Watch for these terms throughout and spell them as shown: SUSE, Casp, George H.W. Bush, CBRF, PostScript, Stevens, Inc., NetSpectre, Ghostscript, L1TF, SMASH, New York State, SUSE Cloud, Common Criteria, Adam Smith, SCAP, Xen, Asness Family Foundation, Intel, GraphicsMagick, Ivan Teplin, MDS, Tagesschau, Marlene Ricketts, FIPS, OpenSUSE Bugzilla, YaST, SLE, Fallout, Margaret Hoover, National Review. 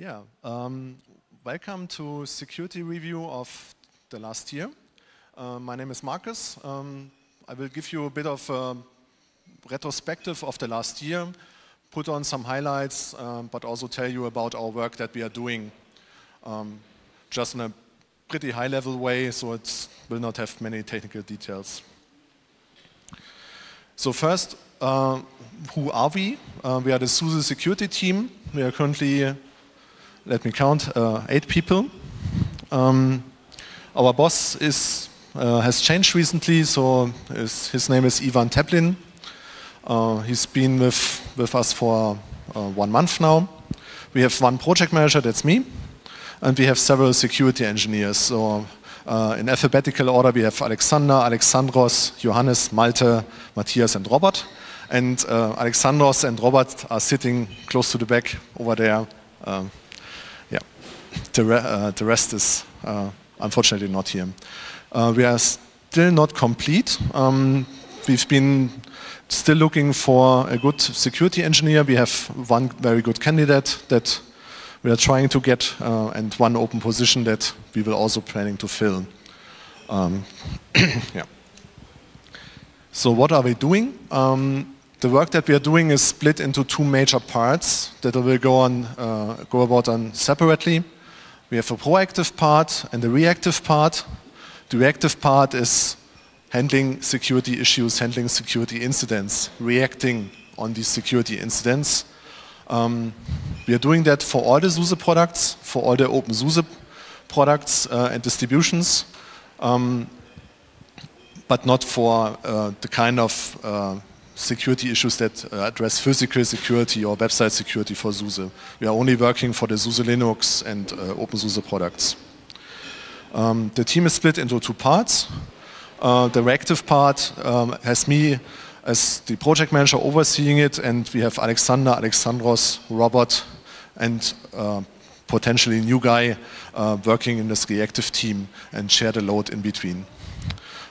Yeah, welcome to security review of the last year. My name is Marcus. I will give you a bit of a retrospective of the last year, put on some highlights, but also tell you about our work that we are doing, just in a pretty high level way, so it will not have many technical details. So first, who are we? We are the SUSE security team. We are currently, let me count, 8 people. Our boss is, has changed recently, so his name is Ivan Teplin. He's been with us for 1 month now. We have one project manager, that's me, and we have several security engineers. So in alphabetical order, we have Alexander, Alexandros, Johannes, Malte, Matthias, and Robert. And Alexandros and Robert are sitting close to the back over there. The rest is unfortunately not here. We are still not complete. We've been still looking for a good security engineer. We have one very good candidate that we are trying to get and one open position that we will also planning to fill. Yeah. So what are we doing? The work that we are doing is split into 2 major parts that we will go about separately. We have a proactive part and a reactive part. The reactive part is handling security issues, handling security incidents, reacting on these security incidents. We are doing that for all the SUSE products, for all the OpenSUSE products and distributions, but not for the kind of security issues that address physical security or website security for SUSE. We are only working for the SUSE Linux and OpenSUSE products. The team is split into 2 parts. The reactive part has me as the project manager overseeing it, and we have Alexander, Alexandros, Robert, and potentially a new guy working in this reactive team and share the load in between.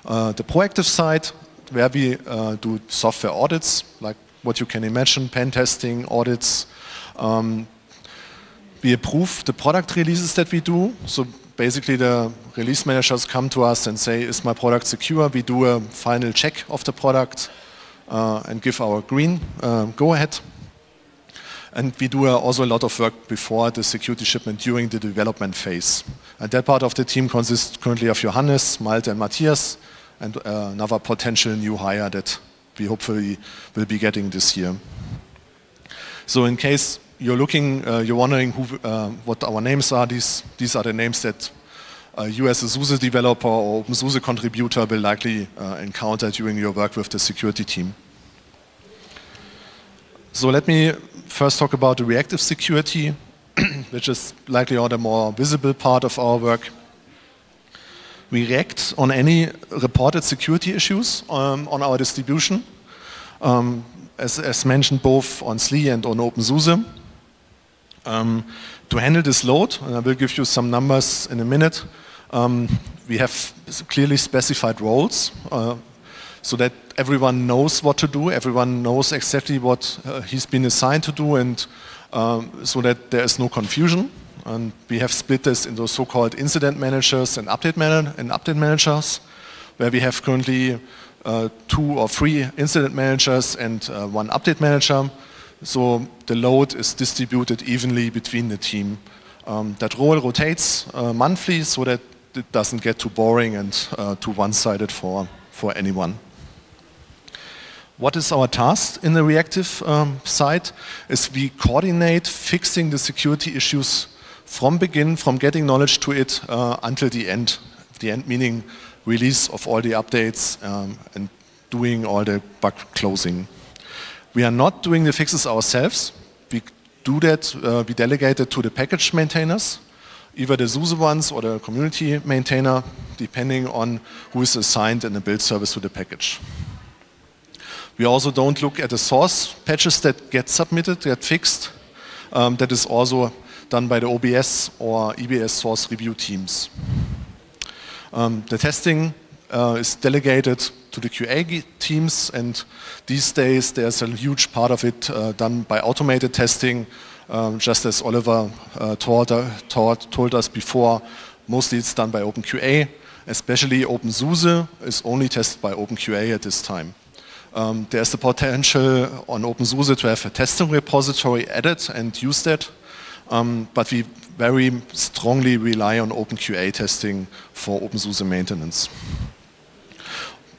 The proactive side, where we do software audits, like what you can imagine, pen testing, audits. We approve the product releases that we do. So basically the release managers come to us and say, is my product secure? We do a final check of the product and give our green go ahead. And we do also a lot of work before the security shipment during the development phase. And that part of the team consists currently of Johannes, Malte and Matthias, and another potential new hire that we hopefully will be getting this year. So in case you're looking, you're wondering who, what our names are, these are the names that you as a SUSE developer or OpenSUSE contributor will likely encounter during your work with the security team. So let me first talk about the reactive security, which is likely the more visible part of our work. We react on any reported security issues on our distribution, as mentioned, both on SLE and on OpenSUSE. To handle this load, and I will give you some numbers in a minute, we have clearly specified roles so that everyone knows what to do, everyone knows exactly what he's been assigned to do, and so that there is no confusion. And we have split this into so-called incident managers and update managers, where we have currently 2 or 3 incident managers and 1 update manager. So the load is distributed evenly between the team. That role rotates monthly so that it doesn't get too boring and too one-sided for anyone. What is our task in the reactive side? Is we coordinate fixing the security issues from begin, from getting knowledge to it until the end. The end meaning release of all the updates and doing all the bug closing. We are not doing the fixes ourselves. We do that, we delegate it to the package maintainers, either the SUSE ones or the community maintainer, depending on who is assigned in the build service to the package. We also don't look at the source patches that get submitted, get fixed. That is also done by the OBS or EBS source review teams. The testing is delegated to the QA teams, and these days there's a huge part of it done by automated testing Just as Oliver told us before, mostly it's done by OpenQA, especially OpenSUSE is only tested by OpenQA at this time. There's the potential on OpenSUSE to have a testing repository added and use that, but we very strongly rely on OpenQA testing for OpenSUSE maintenance.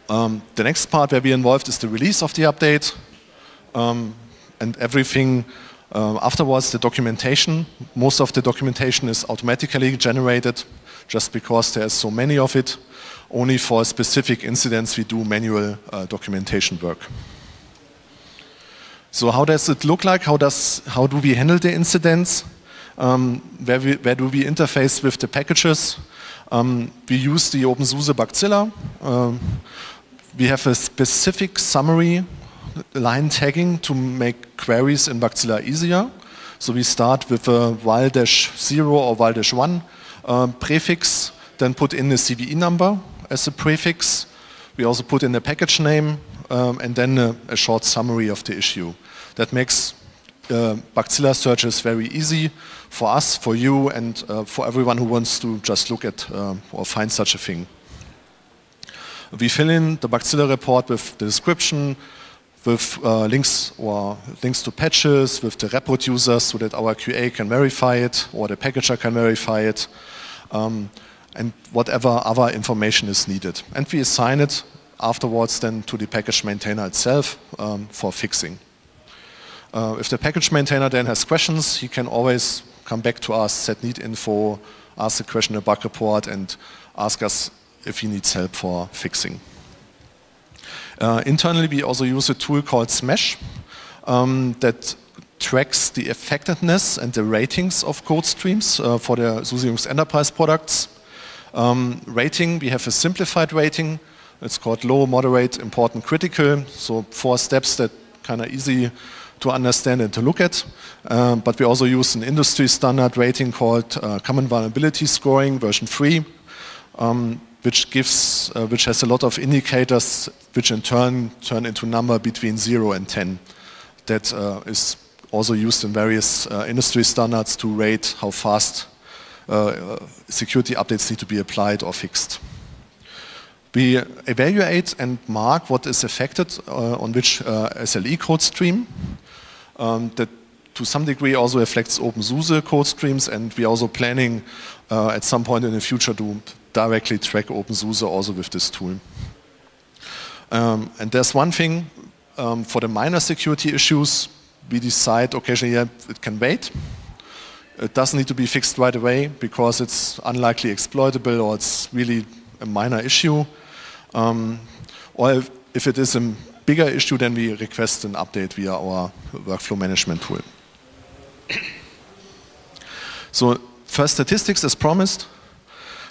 The next part where we're involved is the release of the update and everything afterwards, the documentation. Most of the documentation is automatically generated just because there's so many of it. Only for specific incidents we do manual documentation work. So how does it look like? How do we handle the incidents? Where do we interface with the packages? We use the OpenSUSE Bugzilla. We have a specific summary line tagging to make queries in Bugzilla easier. So we start with a val-0 or val-1 prefix, then put in the CVE number as a prefix. We also put in the package name and then a short summary of the issue. That makes Bugzilla searches very easy for us, for you, and for everyone who wants to just look at or find such a thing. We fill in the Bugzilla report with the description, with links to patches, with the report users so that our QA can verify it or the packager can verify it, and whatever other information is needed. And we assign it afterwards then to the package maintainer itself for fixing. If the package maintainer then has questions, he can always come back to us, set need info, ask the question in the bug report, and ask us if he needs help for fixing. Internally, we also use a tool called SMASH that tracks the effectiveness and the ratings of code streams for the SUSE Enterprise products. Rating, we have a simplified rating. It's called low, moderate, important, critical. So 4 steps that kind of easy to understand and to look at. But we also use an industry standard rating called Common Vulnerability Scoring version 3. Which has a lot of indicators, which in turn turn into a number between 0 and 10. That is also used in various industry standards to rate how fast security updates need to be applied or fixed. We evaluate and mark what is affected on which SLE code stream. That to some degree also affects OpenSUSE code streams, and we are also planning at some point in the future to directly track OpenSUSE also with this tool. And there's one thing, for the minor security issues, we decide occasionally it can wait. It doesn't need to be fixed right away because it's unlikely exploitable or it's really a minor issue. Or if it is a bigger issue, then we request an update via our workflow management tool. So first statistics as promised.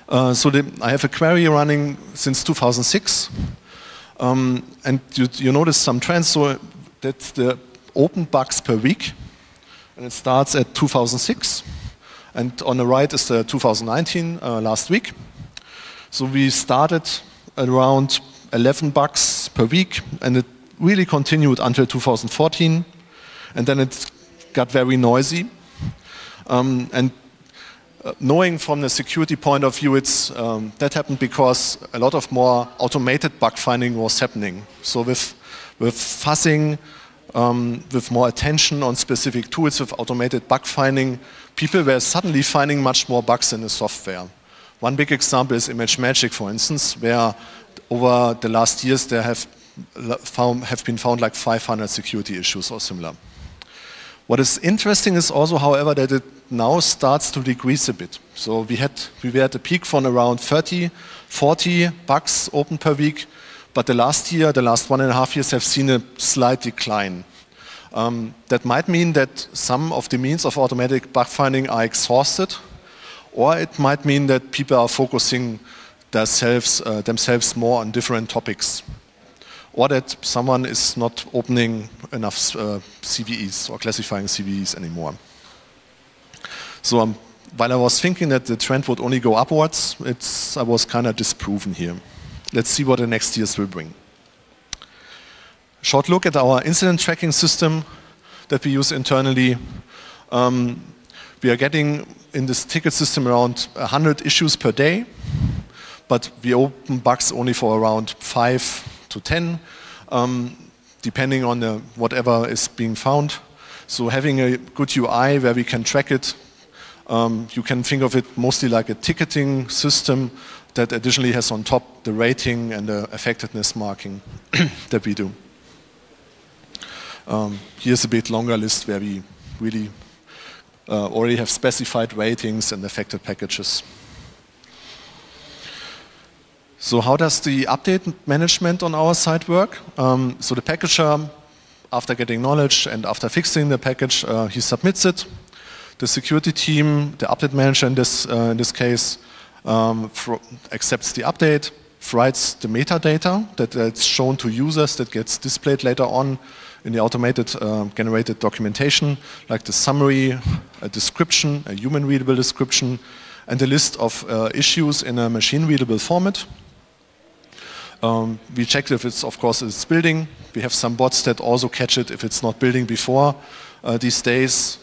I have a query running since 2006, and you notice some trends. So that's the open bugs per week, and it starts at 2006, and on the right is the 2019, last week. So we started around 11 bugs per week, and it really continued until 2014, and then it got very noisy, and knowing from the security point of view, it's that happened because a lot of more automated bug finding was happening. So with fuzzing, with more attention on specific tools, with automated bug finding, people were suddenly finding much more bugs in the software. One big example is ImageMagick, for instance, where over the last years there have been found like 500 security issues or similar. What is interesting is also, however, that it now starts to decrease a bit. So we were at a peak from around 30, 40 bugs open per week, but the last 1.5 years have seen a slight decline. That might mean that some of the means of automatic bug finding are exhausted, or it might mean that people are focusing themselves more on different topics, or that someone is not opening enough CVEs or classifying CVEs anymore. So while I was thinking that the trend would only go upwards, I was kind of disproven here. Let's see what the next years will bring. Short look at our incident tracking system that we use internally. We are getting in this ticket system around 100 issues per day, but we open bugs only for around 5 to 10, depending on whatever is being found. So having a good UI where we can track it, you can think of it mostly like a ticketing system that additionally has on top the rating and the effectiveness marking that we do. Here's a bit longer list where we really already have specified ratings and affected packages. So how does the update management on our side work? So the packager, after getting knowledge and after fixing the package, he submits it. The security team, the update manager in this case, accepts the update, writes the metadata that's shown to users that gets displayed later on in the automated generated documentation, like the summary, a description, a human readable description, and a list of issues in a machine readable format. We check if it's, of course, it's building. We have some bots that also catch it if it's not building before these days,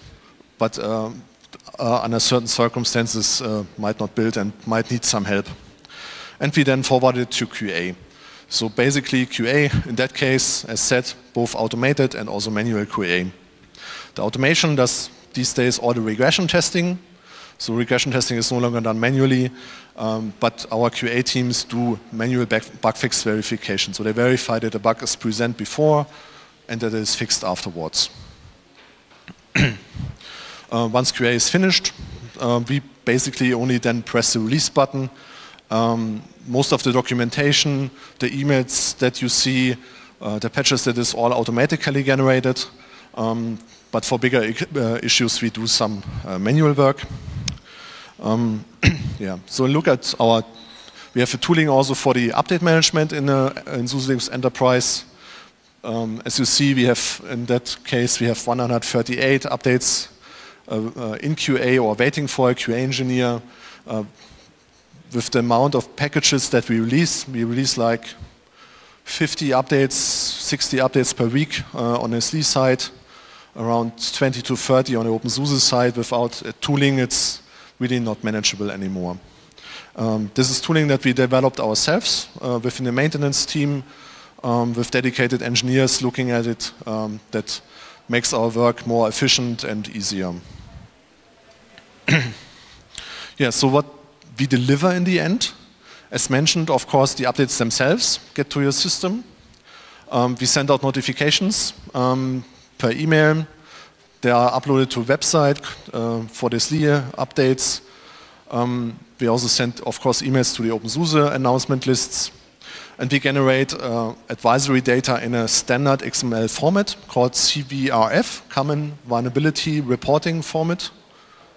but under certain circumstances might not build and might need some help. And we then forward it to QA. So basically QA, in that case, as said, both automated and also manual QA. The automation does these days all the regression testing. So regression testing is no longer done manually, but our QA teams do manual bug fix verification. So they verify that the bug is present before and that it is fixed afterwards. Once QA is finished, we basically only then press the release button. Most of the documentation, the emails that you see, the patches, that is all automatically generated. But for bigger issues, we do some manual work. Yeah. So look at we have a tooling also for the update management in SUSE Enterprise. As you see, we have, in that case, we have 138 updates in QA or waiting for a QA engineer. With the amount of packages that we release like 50 updates, 60 updates per week on the SLE side, around 20 to 30 on the OpenSUSE side. Without tooling, it's really not manageable anymore. This is tooling that we developed ourselves within the maintenance team with dedicated engineers looking at it, that makes our work more efficient and easier. Yeah, so what we deliver in the end, as mentioned, of course, the updates themselves get to your system. We send out notifications per email. They are uploaded to website for the SLE updates. We also send, of course, emails to the OpenSUSE announcement lists. And we generate advisory data in a standard XML format called CBRF, Common Vulnerability Reporting Format.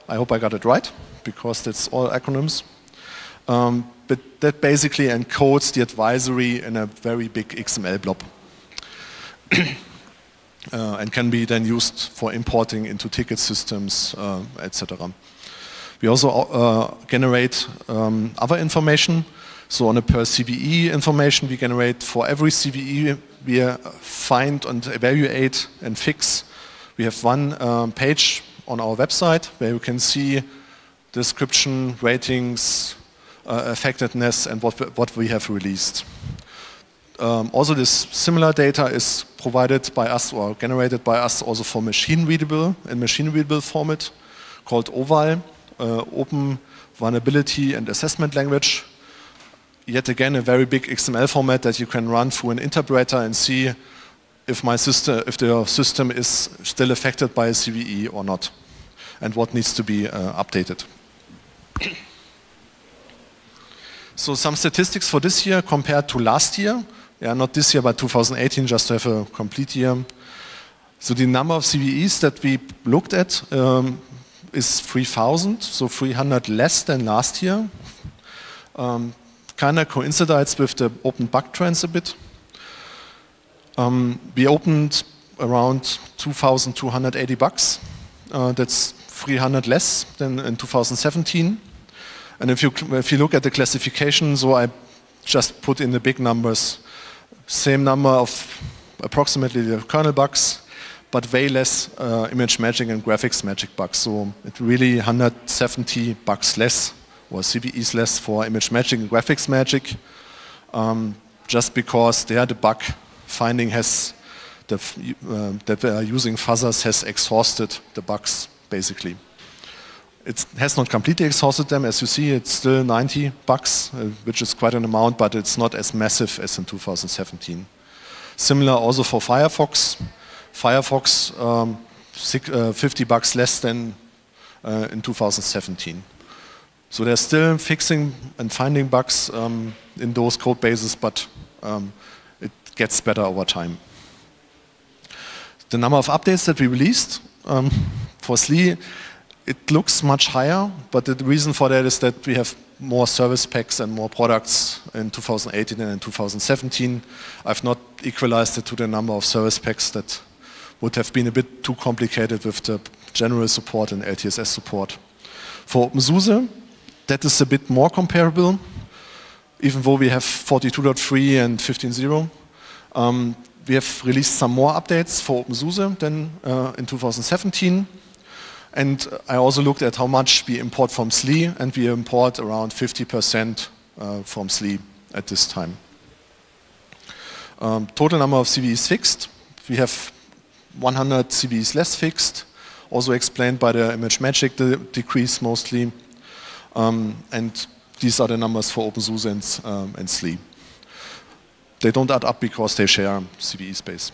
I hope I got it right, because that's all acronyms. But that basically encodes the advisory in a very big XML blob and can be then used for importing into ticket systems, etc. We also generate other information. So on a per CVE information we generate for every CVE we find and evaluate and fix. We have one page on our website where you can see description, ratings, effectiveness, and what we have released. Also, this similar data is provided by us or generated by us also for machine-readable and machine-readable format called OVAL, Open Vulnerability and Assessment Language. Yet again, a very big XML format that you can run through an interpreter and see if the system is still affected by a CVE or not, and what needs to be updated. So some statistics for this year compared to last year. Yeah, not this year, but 2018, just to have a complete year. So the number of CVEs that we looked at is 3,000, so 300 less than last year. Kind of coincides with the open bug trends a bit. We opened around 2,280 bugs. That's 300 less than in 2017. And if you look at the classification, so I just put in the big numbers, same number of approximately the kernel bugs, but way less ImageMagick and GraphicsMagick bugs. So it really 170 bugs less, or CVEs less for ImageMagick and GraphicsMagick, just because there the bug finding has, that they are using fuzzers has exhausted the bugs basically. It has not completely exhausted them. As you see, it's still 90 bucks, which is quite an amount, but it's not as massive as in 2017. Similar also for Firefox. Firefox 50 bucks less than in 2017. So they're still fixing and finding bugs in those code bases, but it gets better over time. The number of updates that we released for SLE, it looks much higher, but the reason for that is that we have more service packs and more products in 2018 and in 2017. I've not equalized it to the number of service packs that would have been a bit too complicated with the general support and LTSS support. For OpenSUSE, that is a bit more comparable, even though we have 42.3 and 15.0. We have released some more updates for OpenSUSE than in 2017. And I also looked at how much we import from SLE, and we import around 50% from SLE at this time. Total number of CVEs fixed. We have 100 CVEs less fixed, also explained by the ImageMagick decrease mostly. And these are the numbers for OpenSUSE and SLE. They don't add up because they share CVE space.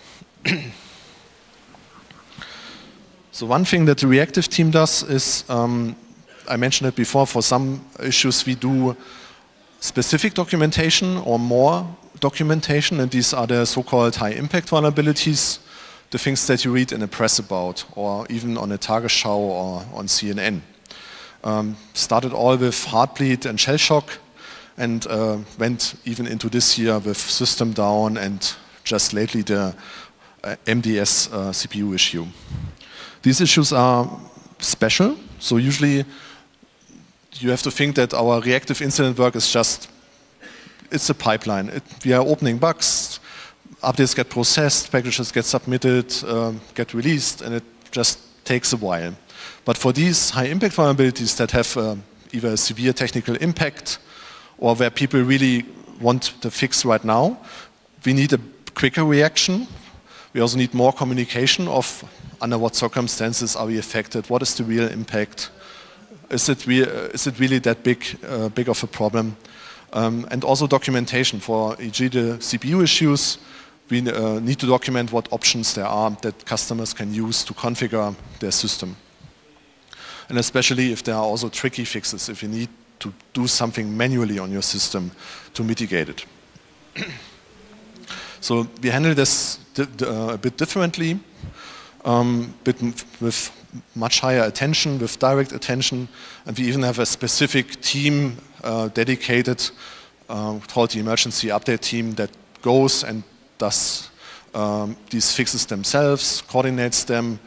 So one thing that the reactive team does is, I mentioned it before, for some issues we do specific documentation or more documentation, and these are the so-called high-impact vulnerabilities, the things that you read in the press about, or even on a Tagesschau or on CNN. Started all with Heartbleed and Shellshock, and went even into this year with System Down and just lately the MDS CPU issue. These issues are special, so usually you have to think that our reactive incident work is just, it's a pipeline. We are opening bugs, updates get processed, packages get submitted, get released, and it just takes a while. But for these high impact vulnerabilities that have either a severe technical impact or where people really want the fix right now, we need a quicker reaction. We also need more communication of under what circumstances are we affected, what is the real impact, is it really that big of a problem, and also documentation for e.g. the CPU issues, we need to document what options there are that customers can use to configure their system. And especially if there are also tricky fixes, if you need to do something manually on your system to mitigate it. So we handle this a bit differently, with much higher attention, with direct attention, and we even have a specific team dedicated, called the emergency update team, that goes and does these fixes themselves, coordinates them,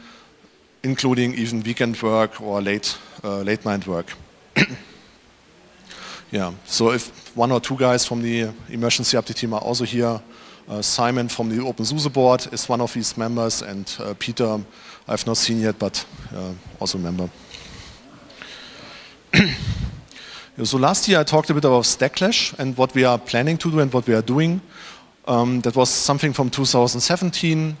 including even weekend work or late night work. Yeah. So if one or two guys from the emergency update team are also here. Simon from the OpenSUSE board is one of these members, and Peter, I've not seen yet, but also a member. So last year I talked a bit about stack clash and what we are planning to do and what we are doing. That was something from 2017,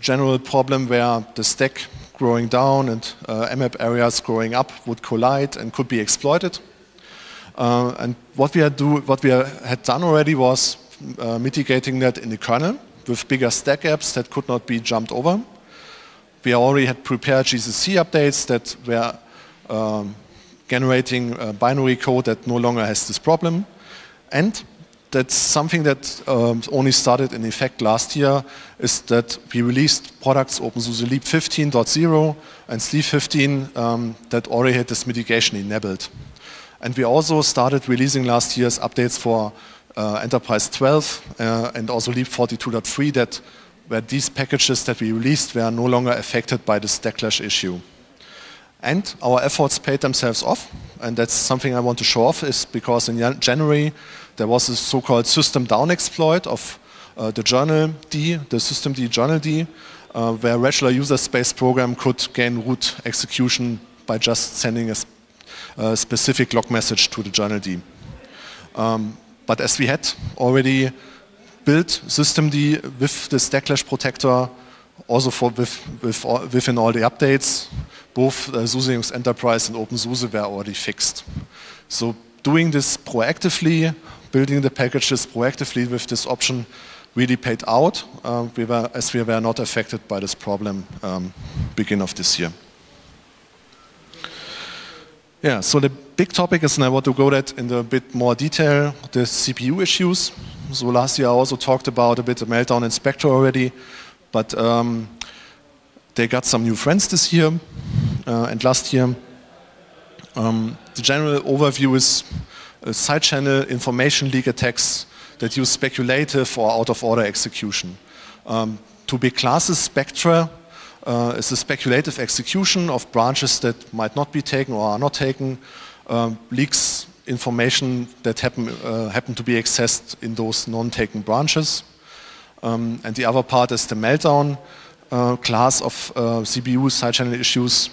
general problem where the stack growing down and mmap areas growing up would collide and could be exploited. And what we had done already was mitigating that in the kernel with bigger stack gaps that could not be jumped over. We already had prepared GCC updates that were generating binary code that no longer has this problem. And that's something that only started in effect last year, is that we released products OpenSUSE Leap 15.0 and SLE 15 that already had this mitigation enabled. And we also started releasing last year's updates for Enterprise 12 and also Leap 42.3, that where these packages that we released were no longer affected by the stack clash issue. And our efforts paid themselves off, and that's something I want to show off, is because in January there was a so-called system down exploit of the journal D, the systemd journal D, where regular user space program could gain root execution by just sending a specific log message to the journal D. But as we had already built systemd with the stack clash protector, also for within all the updates, both SUSE Linux Enterprise and OpenSUSE were already fixed. So doing this proactively, building the packages proactively with this option really paid out, as we were not affected by this problem beginning of this year. Yeah, so the big topic is, and I want to go that in a bit more detail, the CPU issues. So last year I also talked about a bit of Meltdown and Spectre already, but they got some new friends this year and last year. The general overview is side channel information leak attacks that use speculative or out of order execution. Two big classes, Spectre is a speculative execution of branches that might not be taken or are not taken, leaks information that happen to be accessed in those non-taken branches. And the other part is the Meltdown class of CPU side channel issues,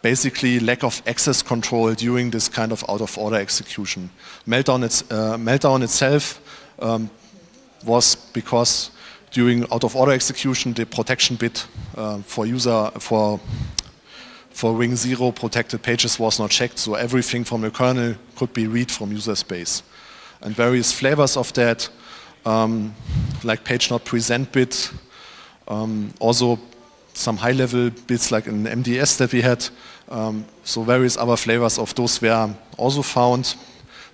basically lack of access control during this kind of out of order execution. Meltdown itself was because during out of order execution the protection bit for ring 0 protected pages was not checked, so everything from the kernel could be read from user space. And various flavors of that, like page not present bit, also some high level bits like an MDS that we had, so various other flavors of those were also found.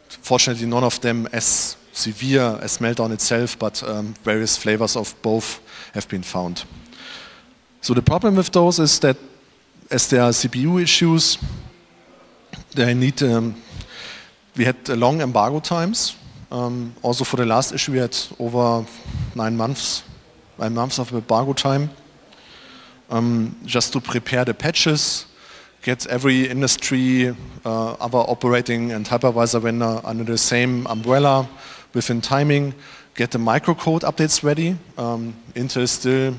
Fortunately none of them as severe as Meltdown itself, but various flavors of both have been found. So the problem with those is that as there are CPU issues, they need, we had long embargo times, also for the last issue we had over 9 months of embargo time. Just to prepare the patches, get every industry, other operating and hypervisor vendor under the same umbrella within timing, get the microcode updates ready. Intel still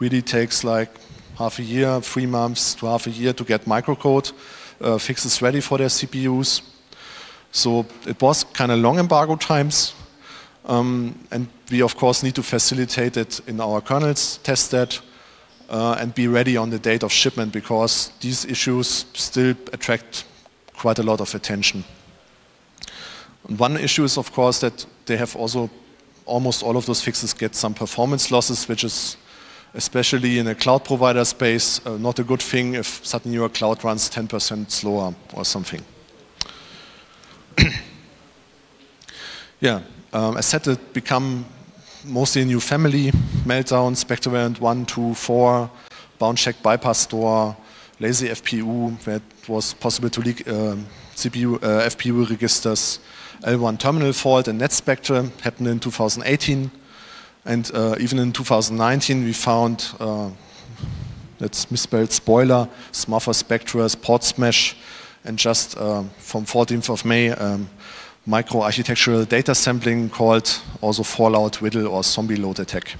really takes like half a year, 3 months to half a year to get microcode fixes ready for their CPUs. So it was kind of long embargo times. And we of course need to facilitate it in our kernels, test that. And be ready on the date of shipment, because these issues still attract quite a lot of attention. And one issue is of course that they have also almost all of those fixes get some performance losses, which is especially in a cloud provider space not a good thing if suddenly your cloud runs 10% slower or something. Yeah, I said it become mostly a new family, Meltdown, Spectre variant 1, 2, 4, bound check bypass store, lazy FPU, where it was possible to leak FPU registers, L1 terminal fault and NetSpectre happened in 2018, and even in 2019 we found, that's misspelled spoiler, smother Spectres, Port Smash, and just from 14th of May, Microarchitectural Data Sampling called also Fallout, Whittle or Zombie Load Attack.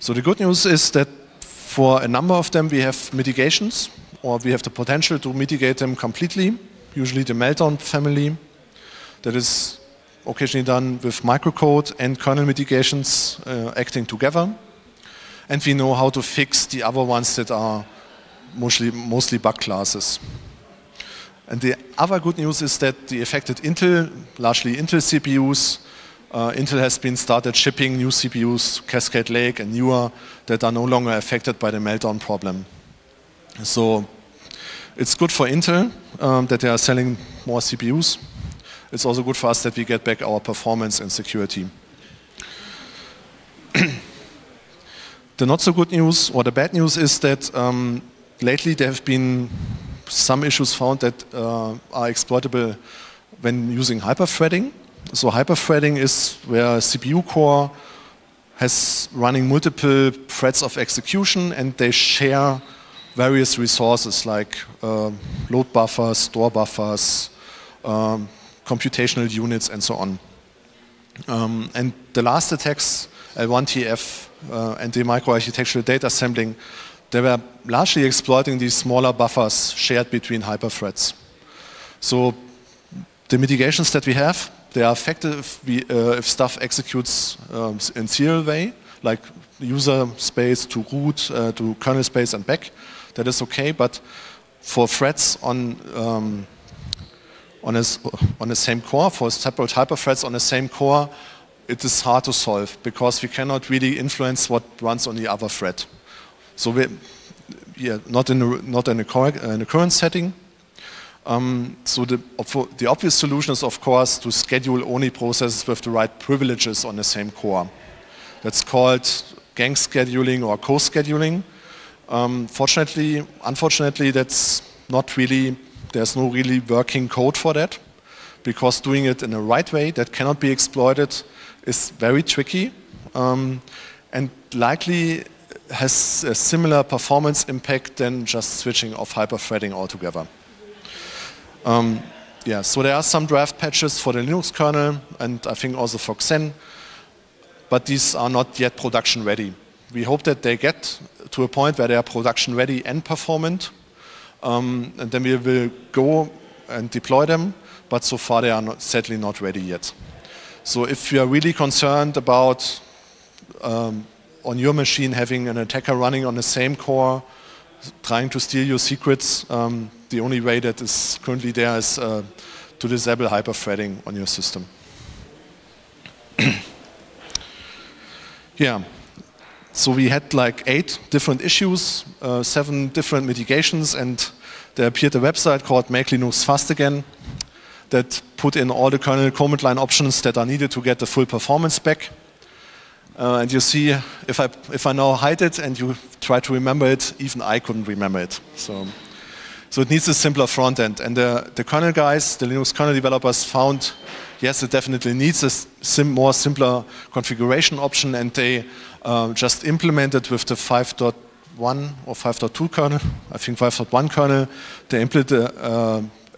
So the good news is that for a number of them we have mitigations, or we have the potential to mitigate them completely, usually the Meltdown family. That is occasionally done with microcode and kernel mitigations acting together. And we know how to fix the other ones that are mostly bug classes. And the other good news is that the affected Intel, largely Intel CPUs, Intel has been started shipping new CPUs, Cascade Lake and newer, that are no longer affected by the Meltdown problem. So it's good for Intel that they are selling more CPUs. It's also good for us that we get back our performance and security. The not so good news, or the bad news, is that lately there have been some issues found that are exploitable when using hyperthreading. So hyperthreading is where a CPU core has running multiple threads of execution and they share various resources like load buffers, store buffers, computational units and so on. And the last attacks, L1TF and the Microarchitectural Data Sampling, they were largely exploiting these smaller buffers shared between hyperthreads. So the mitigations that we have, they are effective if stuff executes in serial way, like user space to root to kernel space and back. That is okay, but for threads on the same core, for separate hyperthreads on the same core, it is hard to solve because we cannot really influence what runs on the other thread. So we, yeah, not in a current setting. So the obvious solution is, of course, to schedule only processes with the right privileges on the same core. That's called gang scheduling or co-scheduling. Unfortunately, that's not really. There's no really working code for that, because doing it in the right way that cannot be exploited is very tricky, and likely has a similar performance impact than just switching off hyperthreading altogether. Yeah, so there are some draft patches for the Linux kernel and I think also for Xen, but these are not yet production ready. We hope that they get to a point where they are production ready and performant, and then we will go and deploy them, but so far they are not, sadly not ready yet. So if you are really concerned about on your machine having an attacker running on the same core, trying to steal your secrets, the only way that is currently there is to disable hyperthreading on your system. Yeah, so we had like 8 different issues, 7 different mitigations, and there appeared a website called Make Linux Fast Again that put in all the kernel command line options that are needed to get the full performance back. And you see, if I now hide it and you try to remember it, even I couldn't remember it. So it needs a simpler front end. And the kernel guys, the Linux kernel developers found, yes, it definitely needs a more simpler configuration option, and they just implemented with the 5.1 or 5.2 kernel, I think 5.1 kernel, they implemented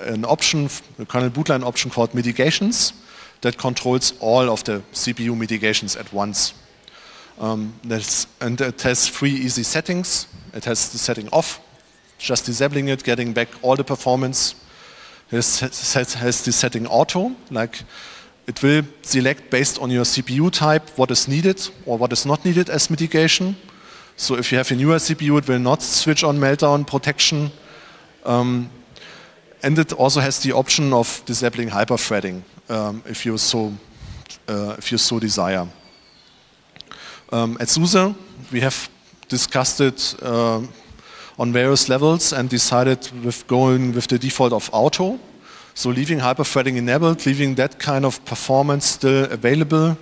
an option, a kernel bootline option called mitigations, that controls all of the CPU mitigations at once. And it has 3 easy settings. It has the setting off, just disabling it, getting back all the performance. It has the setting auto, like it will select based on your CPU type what is needed or what is not needed as mitigation. So if you have a newer CPU, it will not switch on meltdown protection. And it also has the option of disabling hyperthreading, if you so desire. At SUSE, we have discussed it on various levels and decided with going with the default of auto, so leaving hyperthreading enabled, leaving that kind of performance still available,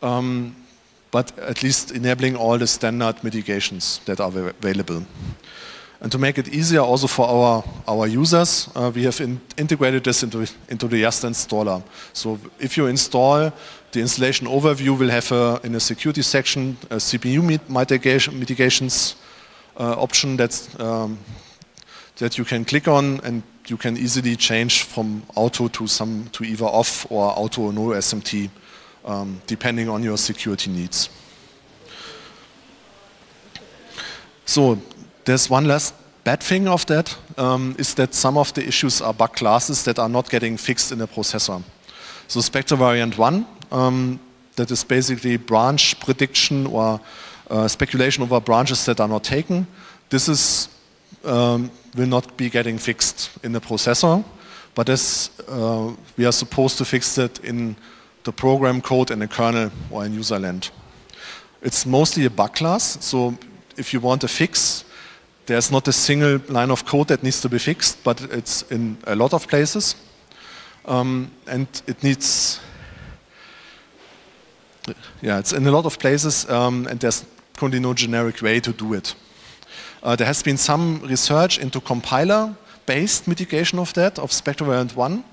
but at least enabling all the standard mitigations that are available. And to make it easier also for our users, we have integrated this into the YAST installer. So if you install, the installation overview will have in the security section a CPU mitigations option that you can click on, and you can easily change from auto to either off or auto or no SMT, depending on your security needs. So there's one last bad thing of that, is that some of the issues are bug classes that are not getting fixed in the processor. So Spectre variant 1, that is basically branch prediction or speculation over branches that are not taken. This is will not be getting fixed in the processor, but as we are supposed to fix it in the program code in the kernel or in userland. It's mostly a bug class, so if you want a fix, there's not a single line of code that needs to be fixed, but it's in a lot of places, and it needs, yeah, it's in a lot of places, and there's currently no generic way to do it. There has been some research into compiler-based mitigation of that, of Spectre variant 1,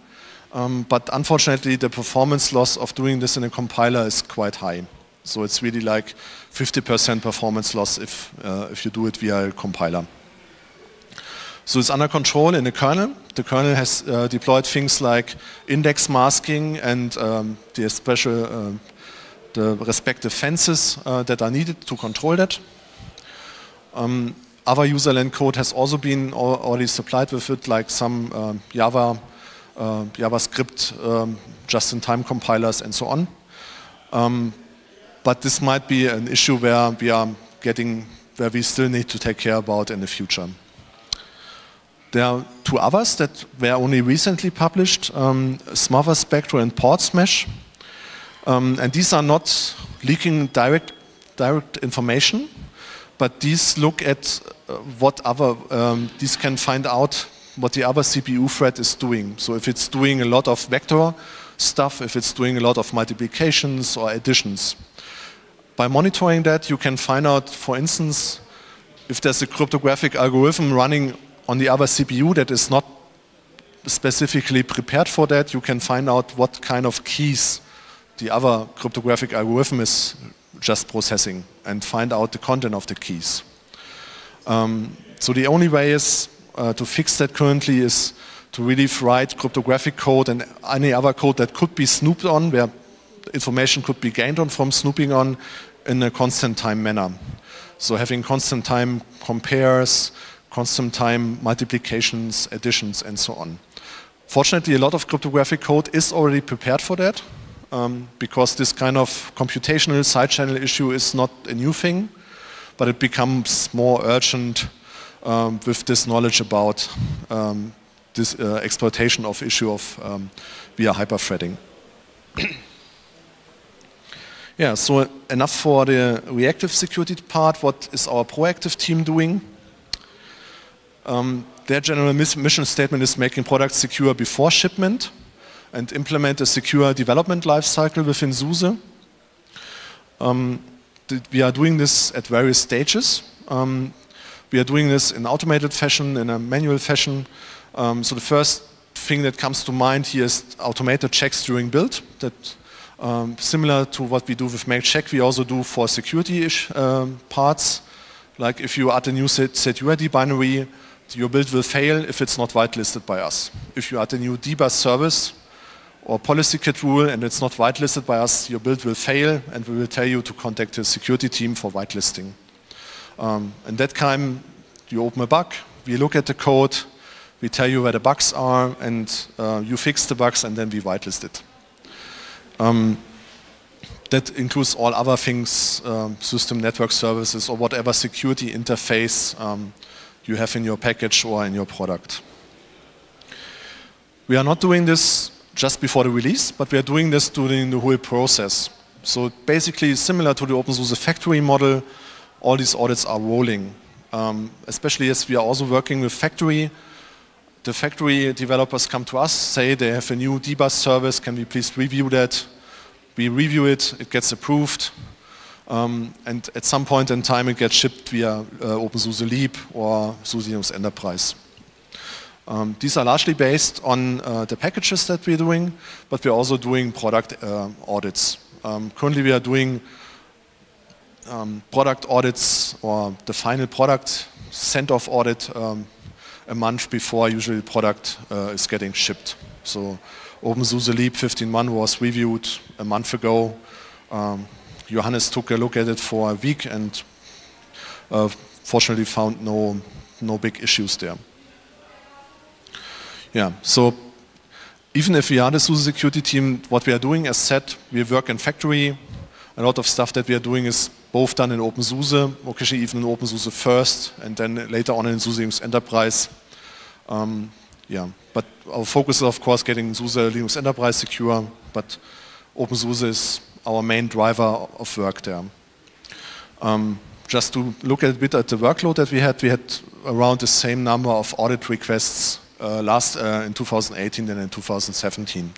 but unfortunately the performance loss of doing this in a compiler is quite high. So it's really like 50% performance loss if you do it via a compiler. So it's under control in the kernel. The kernel has deployed things like index masking and the respective fences that are needed to control that. Other userland code has also been already supplied with it, like some JavaScript just-in-time compilers and so on. But this might be an issue where we are getting, where we still need to take care about in the future. There are two others that were only recently published, Smother, Spectre and Port Smash. And these are not leaking direct information, but these look at what other, these can find out what the other CPU thread is doing. So if it's doing a lot of vector stuff, if it's doing a lot of multiplications or additions. By monitoring that, you can find out, for instance, if there's a cryptographic algorithm running on the other CPU that is not specifically prepared for that, you can find out what kind of keys the other cryptographic algorithm is just processing and find out the content of the keys. So the only way is to fix that currently is to really write cryptographic code and any other code that could be snooped on, where information could be gained on from snooping on, in a constant time manner. So having constant time compares, constant time multiplications, additions, and so on. Fortunately, a lot of cryptographic code is already prepared for that, because this kind of computational side-channel issue is not a new thing, but it becomes more urgent with this knowledge about this exploitation of issue of via hyperthreading. Yeah, so enough for the reactive security part. What is our proactive team doing? Their general mission statement is making products secure before shipment and implement a secure development lifecycle within SUSE. We are doing this at various stages. We are doing this in automated fashion, in a manual fashion. So the first thing that comes to mind here is automated checks during build. That similar to what we do with make check, we also do for security-ish parts. Like if you add a new security binary, your build will fail if it's not whitelisted by us. If you add a new D-Bus service or policy kit rule and it's not whitelisted by us, your build will fail and we will tell you to contact the security team for whitelisting. And that time, you open a bug, we look at the code, we tell you where the bugs are, and you fix the bugs and then we whitelist it. That includes all other things, system network services or whatever security interface you have in your package or in your product. We are not doing this just before the release, but we are doing this during the whole process. So basically similar to the OpenSUSE factory model, all these audits are rolling. Especially as we are also working with factory. The factory developers come to us, say they have a new debug service, can we please review that? We review it, it gets approved. And at some point in time, it gets shipped via OpenSUSE Leap or SUSE Enterprise. These are largely based on the packages that we're doing, but we're also doing product audits. Currently, we are doing product audits or the final product send-off audit a month before usually the product is getting shipped. So OpenSUSE Leap 15.1 was reviewed a month ago. Johannes took a look at it for a week and fortunately found no big issues there. Yeah, so even if we are the SUSE security team, what we are doing, as said, we work in factory. A lot of stuff that we are doing is both done in OpenSUSE, occasionally even in OpenSUSE first, and then later on in SUSE Enterprise. But our focus is of course getting SUSE Linux Enterprise secure, but OpenSUSE is our main driver of work there. Just to look a bit at the workload that we had around the same number of audit requests in 2018 than in 2017.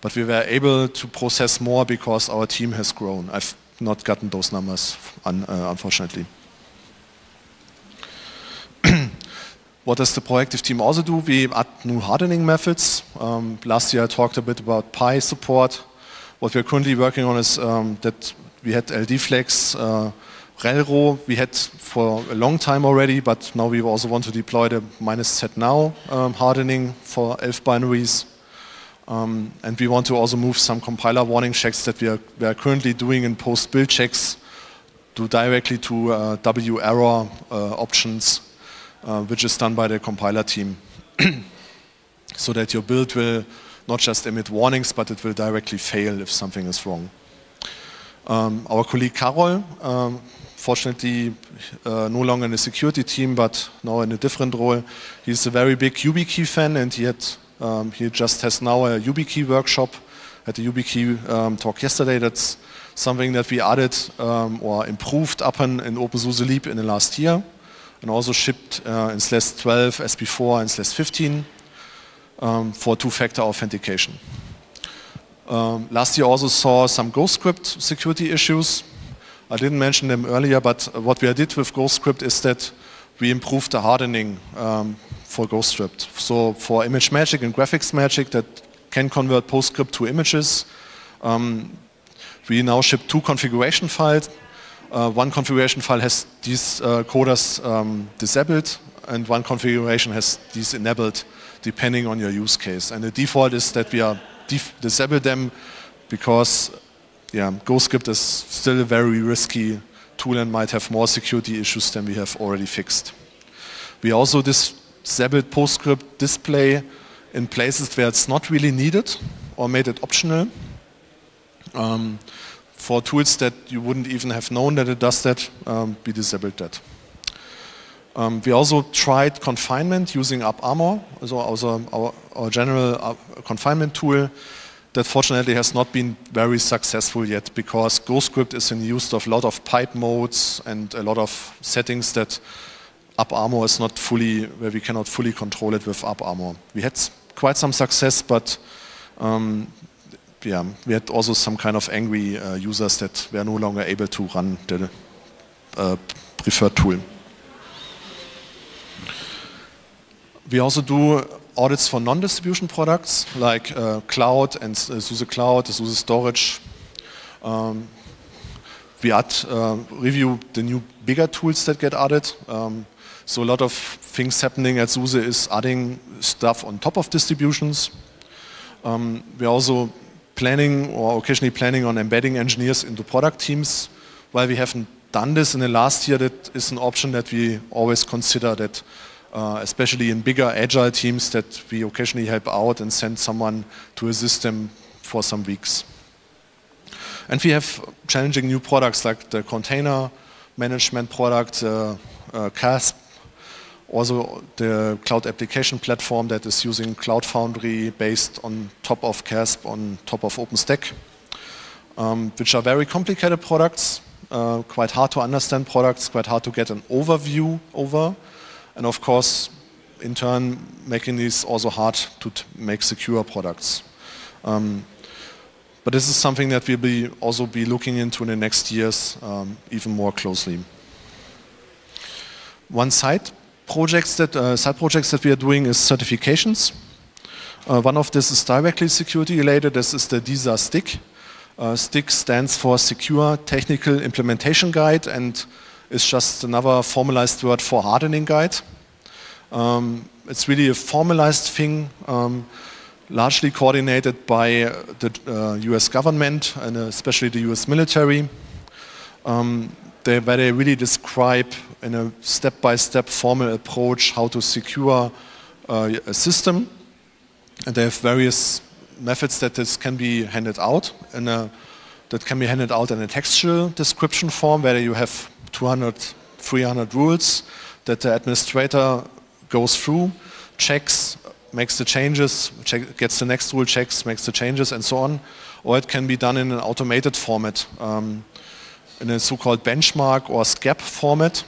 But we were able to process more because our team has grown. I've not gotten those numbers, unfortunately. What does the proactive team also do? We add new hardening methods. Last year I talked a bit about PI support. What we're currently working on is that we had LDFlex Relro, we had for a long time already, but now we also want to deploy the -z now hardening for ELF binaries. And we want to also move some compiler warning checks that we are currently doing in post-build checks to directly to W-error options, which is done by the compiler team. So that your build will not just emit warnings, but it will directly fail if something is wrong. Our colleague Karol, fortunately no longer in the security team, but now in a different role. He's a very big YubiKey fan, and he just has now a YubiKey workshop at the YubiKey talk yesterday. That's something that we added or improved upon in OpenSUSE Leap in the last year, and also shipped in /12, SP4, and /15 for two-factor authentication. Last year also saw some Ghostscript security issues. I didn't mention them earlier, but what we did with Ghostscript is that we improved the hardening for Ghostscript. So for ImageMagick and GraphicsMagick that can convert PostScript to images, we now ship two configuration files. One configuration file has these coders disabled, and one configuration has these enabled, depending on your use case. And the default is that we are disable them because, yeah, Ghostscript is still a very risky tool and might have more security issues than we have already fixed. We also disabled PostScript display in places where it's not really needed or made it optional. For tools that you wouldn't even have known that it does that, we disabled that. We also tried confinement using AppArmor, so our general confinement tool that fortunately has not been very successful yet, because Ghostscript is in use of a lot of pipe modes and a lot of settings that AppArmor is not fully, where we cannot fully control it with AppArmor. We had quite some success, but yeah, we had also some kind of angry users that were no longer able to run the preferred tool. We also do audits for non-distribution products like Cloud and SUSE Cloud, SUSE Storage. We review the new bigger tools that get added. So a lot of things happening at SUSE is adding stuff on top of distributions. We're also planning or occasionally planning on embedding engineers into product teams. While we haven't done this in the last year, that is an option that we always consider, that especially in bigger agile teams, that we occasionally help out and send someone to assist them for some weeks. And we have challenging new products like the container management product, Casp, also the cloud application platform that is using Cloud Foundry based on top of Casp, on top of OpenStack, which are very complicated products, quite hard to understand products, quite hard to get an overview over. And of course, in turn, making these also hard to make secure products. But this is something that we'll be also be looking into in the next years even more closely. One side projects that we are doing is certifications. One of this is directly security related. This is the DISA STIC. STIC stands for Secure Technical Implementation Guide, and it's just another formalized word for hardening guide. It's really a formalized thing, largely coordinated by the US government and especially the US military, where they really describe in a step-by-step formal approach how to secure a system. And they have various methods that this can be handed out, and that can be handed out in a textual description form where you have 200, 300 rules that the administrator goes through, checks, makes the changes, gets the next rule, checks, makes the changes, and so on. Or it can be done in an automated format, in a so-called benchmark or SCAP format.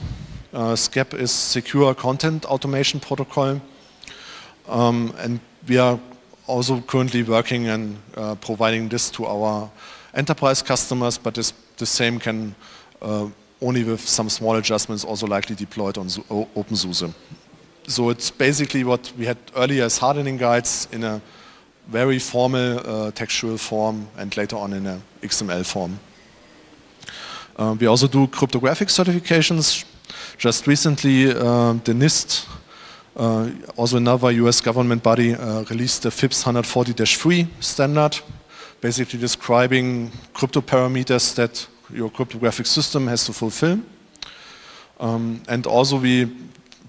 SCAP is Secure Content Automation Protocol. And we are also currently working and providing this to our enterprise customers, but the same can only with some small adjustments also likely deployed on OpenSUSE. So it's basically what we had earlier as hardening guides in a very formal textual form, and later on in a XML form. We also do cryptographic certifications. Just recently, the NIST, also another US government body, released the FIPS 140-3 standard, basically describing crypto parameters that your cryptographic system has to fulfill. And also we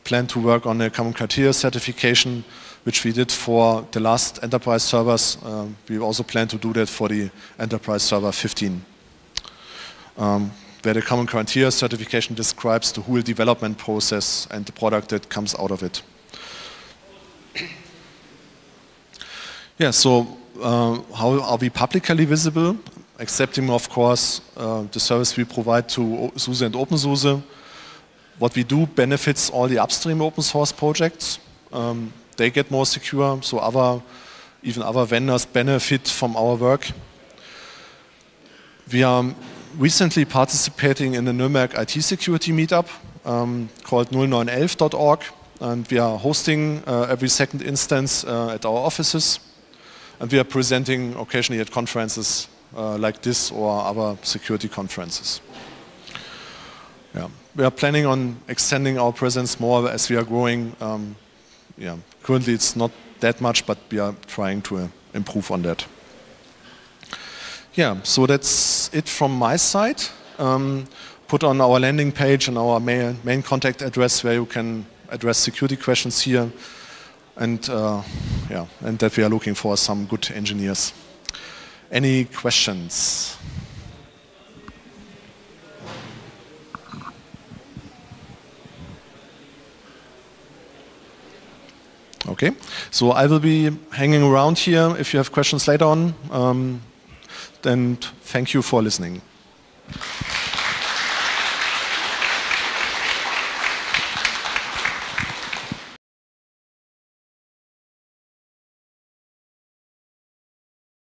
plan to work on a Common Criteria certification, which we did for the last enterprise servers. We also plan to do that for the enterprise server 15. Where the Common Criteria certification describes the whole development process and the product that comes out of it. Yeah, so how are we publicly visible? Accepting, of course, the service we provide to SUSE and OpenSUSE. What we do benefits all the upstream open source projects. They get more secure, so even other vendors benefit from our work. We are recently participating in the Nürnberg IT security meetup called 0911.org, and we are hosting every second instance at our offices, and we are presenting occasionally at conferences like this or other security conferences. Yeah. We are planning on extending our presence more as we are growing. Yeah. Currently it's not that much, but we are trying to improve on that. Yeah, so that's it from my side. Put on our landing page and our main contact address where you can address security questions here, and yeah, and that we are looking for some good engineers. Any questions? Okay, so I will be hanging around here if you have questions later on. And thank you for listening.